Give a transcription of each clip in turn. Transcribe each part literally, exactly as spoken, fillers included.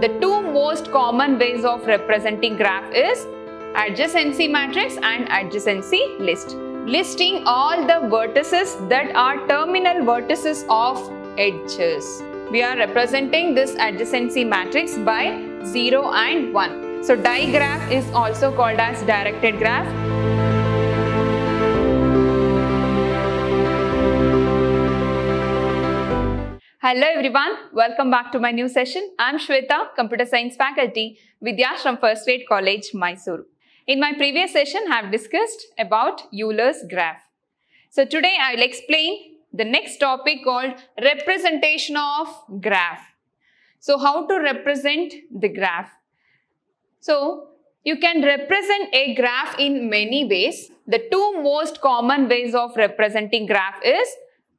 The two most common ways of representing graph is adjacency matrix and adjacency list. Listing all the vertices that are terminal vertices of edges. We are representing this adjacency matrix by zero and one. So digraph is also called as directed graph. Hello everyone, welcome back to my new session. I am Shweta, Computer Science Faculty, Vidhyaashram First Grade College, Mysuru. In my previous session, I have discussed about Euler's graph. So today I will explain the next topic called representation of graph. So how to represent the graph? So you can represent a graph in many ways. The two most common ways of representing graph is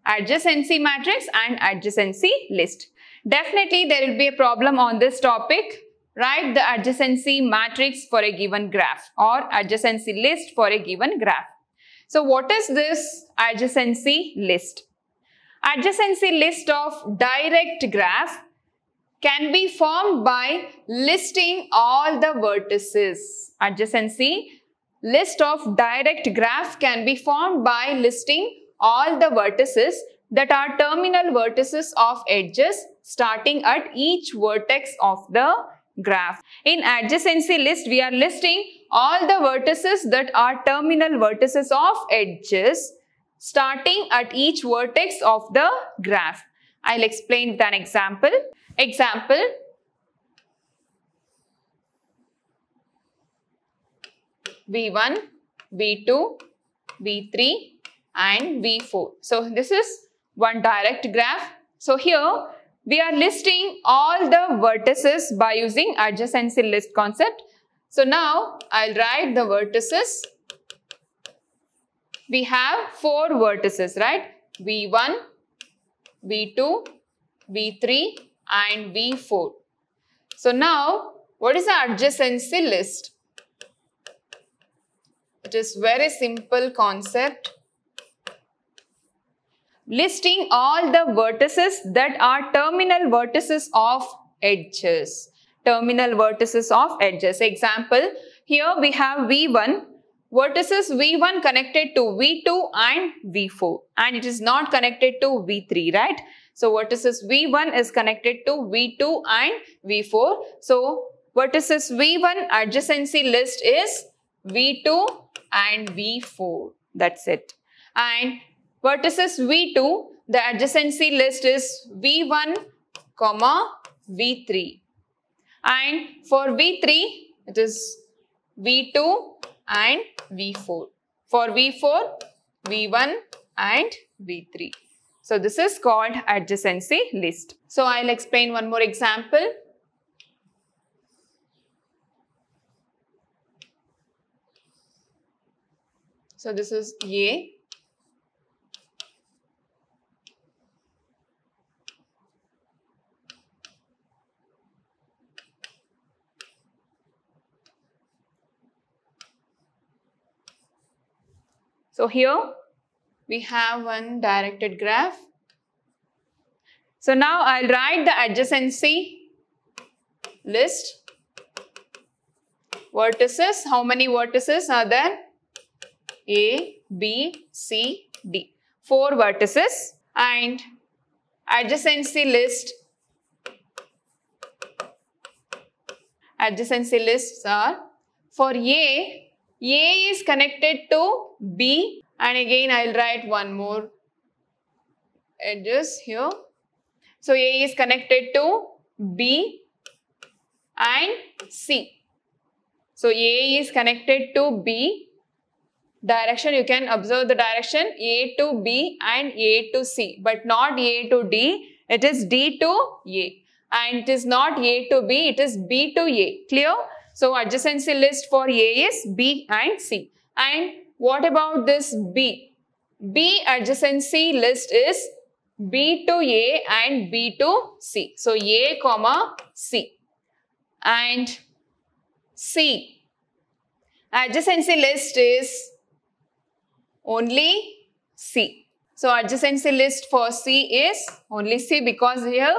adjacency matrix and adjacency list. Definitely there will be a problem on this topic. Write the adjacency matrix for a given graph or adjacency list for a given graph. So what is this adjacency list? Adjacency list of direct graph can be formed by listing all the vertices. Adjacency list of direct graph can be formed by listing all the vertices that are terminal vertices of edges starting at each vertex of the graph. In adjacency list, we are listing all the vertices that are terminal vertices of edges starting at each vertex of the graph. I'll explain with an example. Example. V one, V two, V three. And V four. So this is one direct graph. So here we are listing all the vertices by using adjacency list concept. So now I'll write the vertices. We have four vertices, right? V one, V two, V three and V four. So now what is the adjacency list? It is very simple concept. Listing all the vertices that are terminal vertices of edges. Terminal vertices of edges. Example, here we have V one. Vertices V one connected to V two and V four. And it is not connected to V three, right? So, vertices V one is connected to V two and V four. So, vertices V one adjacency list is V two and V four. That's it. And vertices V two, the adjacency list is V one, V three. And for V three, it is V two and V four. For V four, V one and V three. So this is called adjacency list. So I'll explain one more example. So this is A. So here we have one directed graph. So now I'll write the adjacency list. Vertices, how many vertices are there? A, B, C, D. Four vertices. And adjacency list. Adjacency lists are for A. A is connected to B, and again I'll write one more edges here. So A is connected to B and C. So A is connected to B. Direction, you can observe the direction A to B and A to C, but not A to D. It is D to A, and it is not A to B, it is B to A. Clear? So adjacency list for A is B and C. And what about this B? B adjacency list is B to A and B to C. So A, C. And C. Adjacency list is only C. So adjacency list for C is only C because here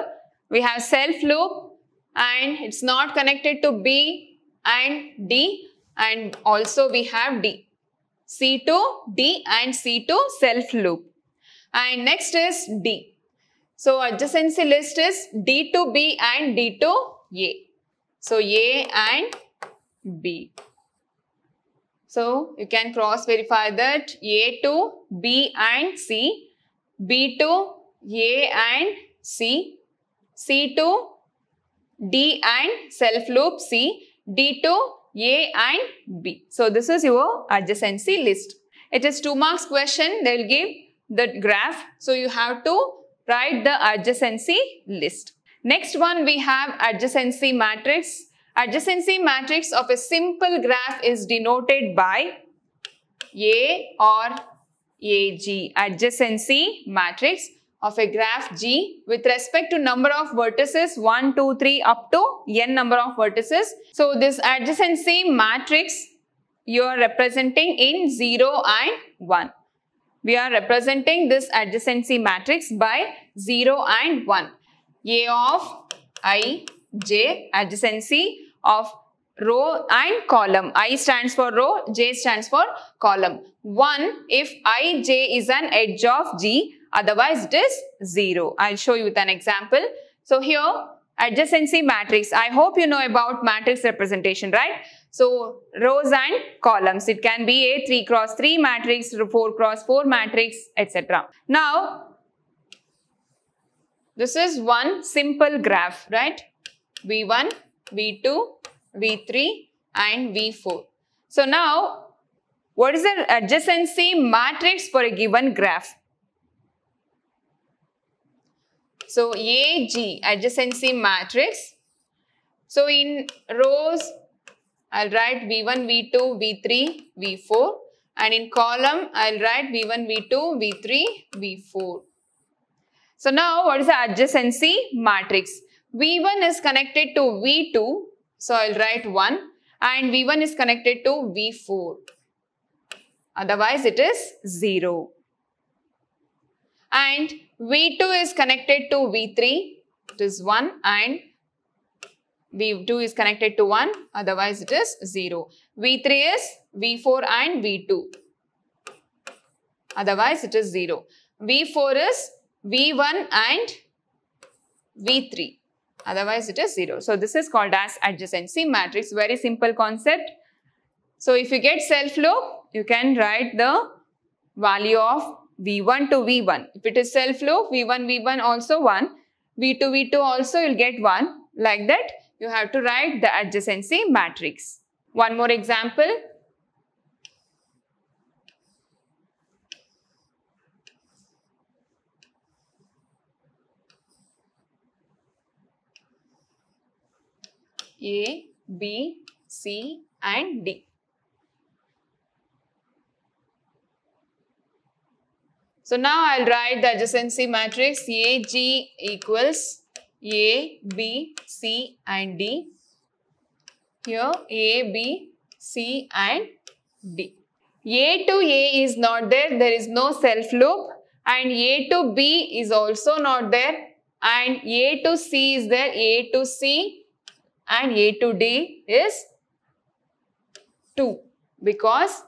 we have self loop and it's not connected to B and D, and also we have D. C to D and C to self loop. And next is D. So adjacency list is D to B and D to A. So A and B. So you can cross verify that A to B and C, B to A and C, C to D and self loop C, D to A and B. So this is your adjacency list. It is two marks question. They will give the graph. So you have to write the adjacency list. Next one we have adjacency matrix. Adjacency matrix of a simple graph is denoted by A or A G. Adjacency matrix of a graph G with respect to number of vertices one, two, three up to n number of vertices. So this adjacency matrix you are representing in zero and one. We are representing this adjacency matrix by zero and one. A of I, J, adjacency of row and column. I stands for row, J stands for column. one if I, J is an edge of G. Otherwise, it is zero. I'll show you with an example. So here, adjacency matrix. I hope you know about matrix representation, right? So rows and columns. It can be a three cross three matrix, four cross four matrix, et cetera. Now, this is one simple graph, right? V one, V two, V three and V four. So now, what is the adjacency matrix for a given graph? So A G, adjacency matrix. So in rows, I'll write V one, V two, V three, V four. And in column, I'll write V one, V two, V three, V four. So now what is the adjacency matrix? V one is connected to V two. So I'll write one. And V one is connected to V four. Otherwise, it is zero. And V two is connected to V three, it is one, and V two is connected to one, otherwise it is zero. V three is V four and V two, otherwise it is zero. V four is V one and V three, otherwise it is zero. So this is called as adjacency matrix, very simple concept. So if you get self loop, you can write the value of V one to V one. If it is self loop, V one, V one also one. V two, V two also you'll get one. Like that, you have to write the adjacency matrix. One more example. A, B, C and D. So now I'll write the adjacency matrix A G equals A, B, C and D. Here A, B, C and D. A to A is not there. There is no self loop. And A to B is also not there. And A to C is there. A to C and A to D is two. Because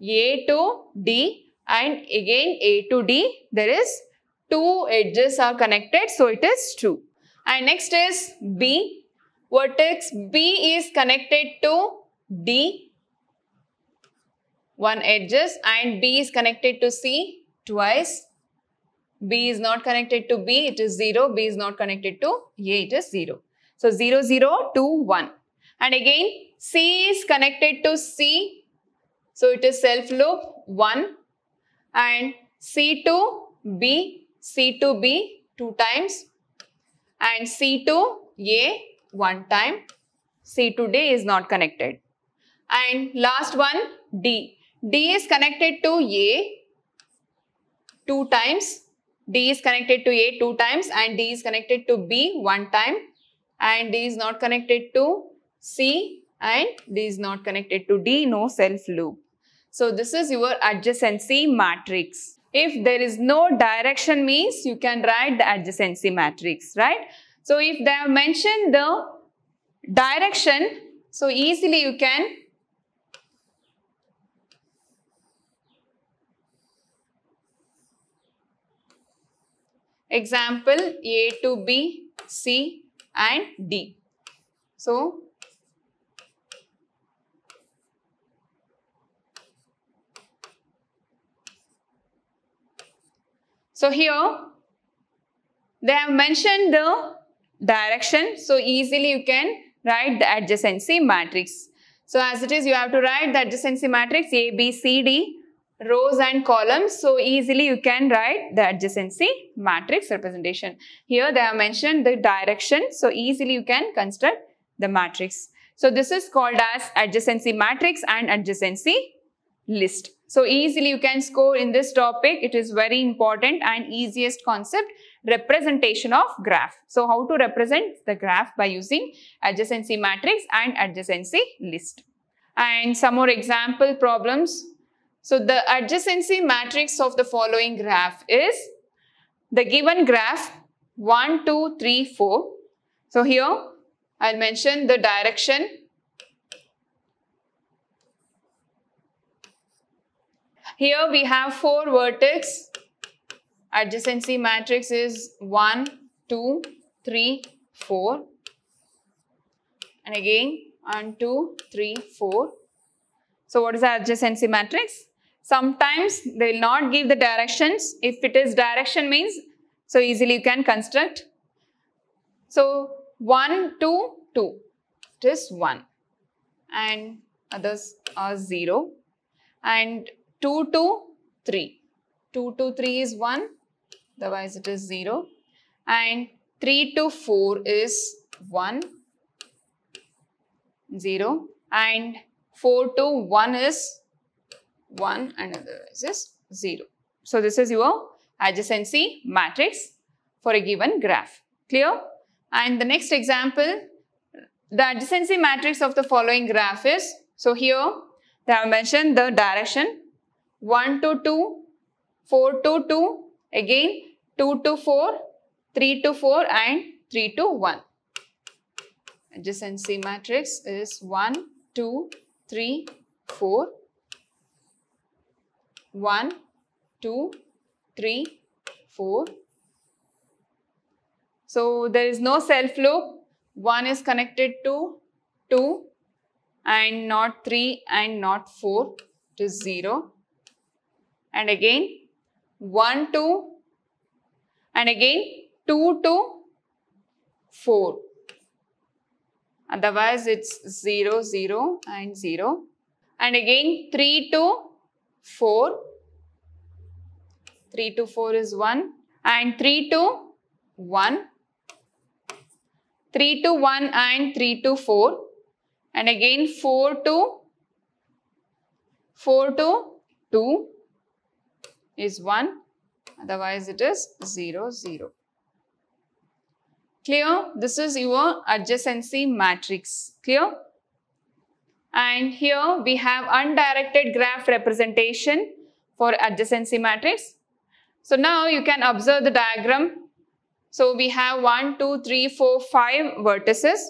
A to D and again A to D, there is two edges are connected, so it is two. And next is B. Vertex B is connected to D, one edges, and B is connected to C twice. B is not connected to B, it is zero. B is not connected to A, it is zero. So zero, zero, two, one. And again C is connected to C, so it is self loop one. And C to B, C to B two times, and C to A one time. C to D is not connected. And last one, D. D is connected to A two times, D is connected to A two times, and D is connected to B one time, and D is not connected to C, and D is not connected to D, no self loop. So this is your adjacency matrix. If there is no direction means you can write the adjacency matrix, right? So if they have mentioned the direction. So easily you can example A to B, C and D. So So here they have mentioned the direction. So easily you can write the adjacency matrix. So as it is, you have to write the adjacency matrix A, B, C, D, rows and columns. So easily you can write the adjacency matrix representation. Here they have mentioned the direction. So easily you can construct the matrix. So this is called as adjacency matrix and adjacency list. So easily you can score in this topic. It is very important and easiest concept, representation of graph. So how to represent the graph by using adjacency matrix and adjacency list. And some more example problems. So the adjacency matrix of the following graph is the given graph one, two, three, four. So here I'll mention the direction. Here we have four vertices. Adjacency matrix is one, two, three, four. And again one, two, three, four. So what is the adjacency matrix? Sometimes they will not give the directions. If it is direction means, so easily you can construct. So one, two, two. It is one. And others are zero. And two, two, three. two to three is one, otherwise it is zero. And three to four is one, zero. And four to one is one and otherwise is zero. So this is your adjacency matrix for a given graph. Clear? And the next example, the adjacency matrix of the following graph is, so here they have mentioned the direction. one to two, four to two, again two to four, three to four and three to one. Adjacency matrix is one, two, three, four, one, two, three, four. So there is no self loop. one is connected to two and not three and not four, it is zero. And again one, two, and again two to four, otherwise it's zero, zero and zero. And again three to four, three to four is one, and three to one, three to one and three to four, and again four to four to two is one, otherwise it is zero, zero. Clear? This is your adjacency matrix. Clear? And here we have undirected graph representation for adjacency matrix. So now you can observe the diagram. So we have one, two, three, four, five vertices.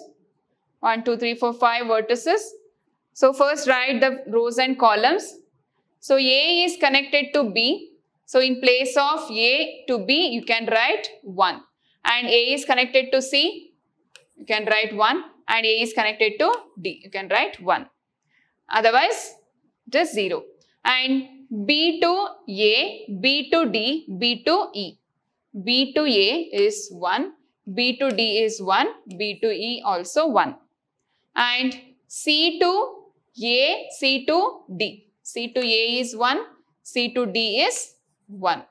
one, two, three, four, five vertices. So first write the rows and columns. So A is connected to B. So in place of A to B, you can write one. And A is connected to C, you can write one. And A is connected to D, you can write one. Otherwise, it is zero. And B to A, B to D, B to E. B to A is one, B to D is one, B to E also one. And C to A, C to D. C to A is one, C to D is one.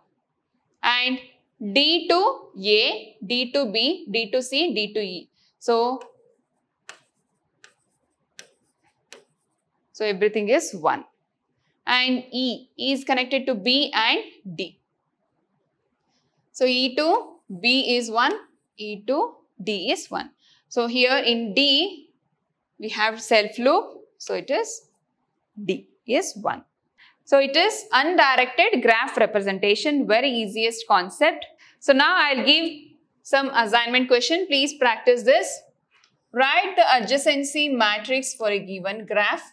And D to A, D to B, D to C, D to E. So, so everything is one. And E, E is connected to B and D. So E to B is one, E to D is one. So here in D, we have self loop. So it is D is one. So it is undirected graph representation, very easiest concept. So now I'll give some assignment question. Please practice this. Write the adjacency matrix for a given graph.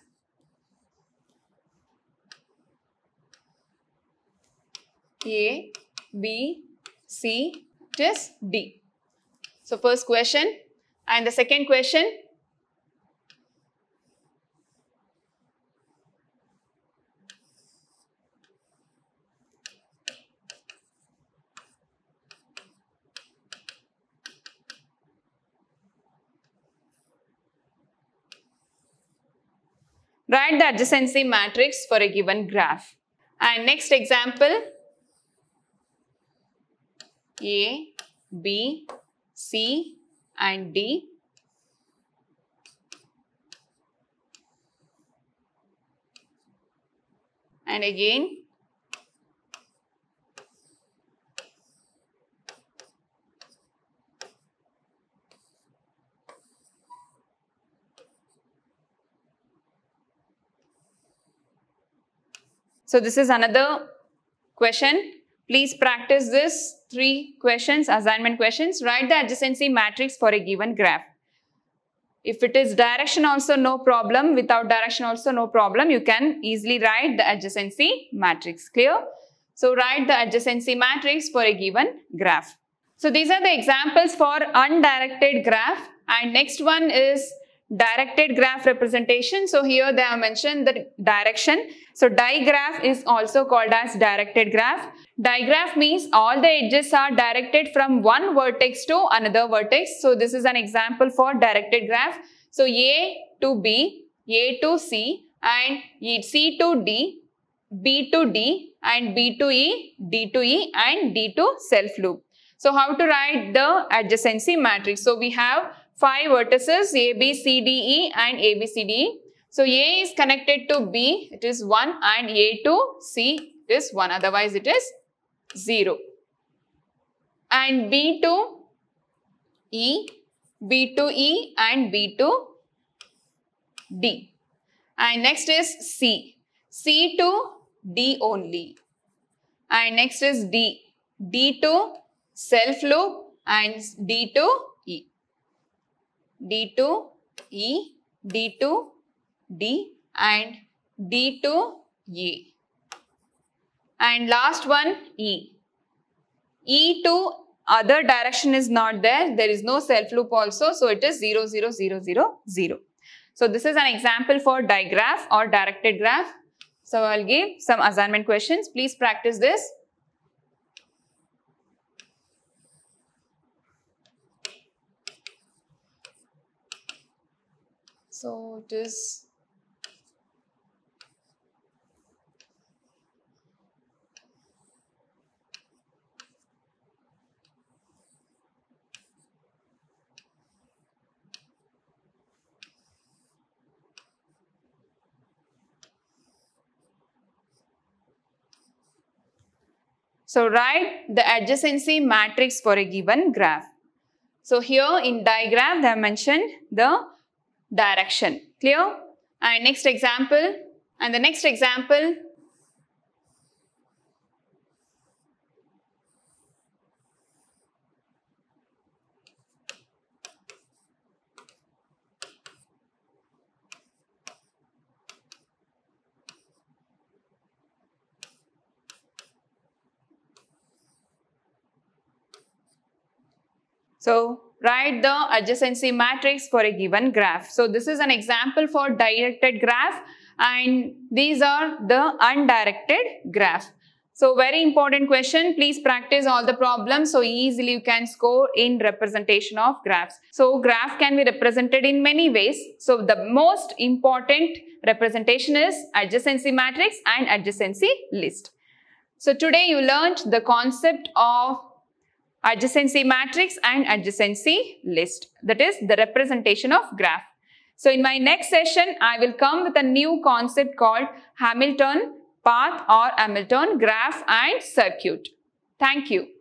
A, B, C, just D. So first question, and the second question. Write the adjacency matrix for a given graph. And next example, A, B, C and D. And again, so this is another question. Please practice this three questions, assignment questions. Write the adjacency matrix for a given graph. If it is direction also no problem, without direction also no problem. You can easily write the adjacency matrix, clear? So write the adjacency matrix for a given graph. So these are the examples for undirected graph, and next one is directed graph representation. So here they have mentioned the direction. So digraph is also called as directed graph. Digraph means all the edges are directed from one vertex to another vertex. So this is an example for directed graph. So A to B, A to C and C to D, B to D and B to E, D to E and D to self loop. So how to write the adjacency matrix? So we have five vertices A, B, C, D, E and A, B, C, D, E. So A is connected to B, it is one, and A to C, it is one, otherwise it is zero. And B to E, B to E and B to D. And next is C, C to D only. And next is D, D to self loop and D to E. D to E, D to D and D to E. And last one, E. E to other direction is not there. There is no self loop also. So it is zero, zero, zero, zero, zero. So this is an example for digraph or directed graph. So I'll give some assignment questions. Please practice this. So it is so write the adjacency matrix for a given graph. So here in digraph they have mentioned the direction, clear? And next example, and the next example, so write the adjacency matrix for a given graph. So this is an example for directed graph and these are the undirected graph. So very important question. Please practice all the problems so easily you can score in representation of graphs. So graph can be represented in many ways. So the most important representation is adjacency matrix and adjacency list. So today you learned the concept of adjacency matrix and adjacency list, that is the representation of graph. So in my next session, I will come with a new concept called Hamilton path or Hamilton graph and circuit. Thank you.